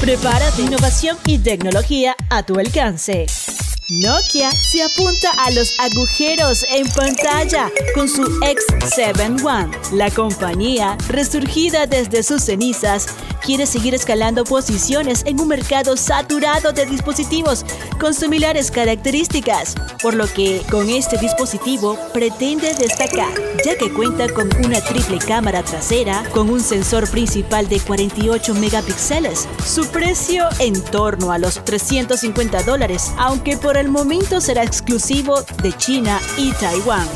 Prepárate, innovación y tecnología a tu alcance. Nokia se apunta a los agujeros en pantalla con su X71. La compañía, resurgida desde sus cenizas, quiere seguir escalando posiciones en un mercado saturado de dispositivos con similares características, por lo que con este dispositivo pretende destacar, ya que cuenta con una triple cámara trasera con un sensor principal de 48 megapíxeles. Su precio en torno a los $350, aunque por el momento será exclusivo de China y Taiwán.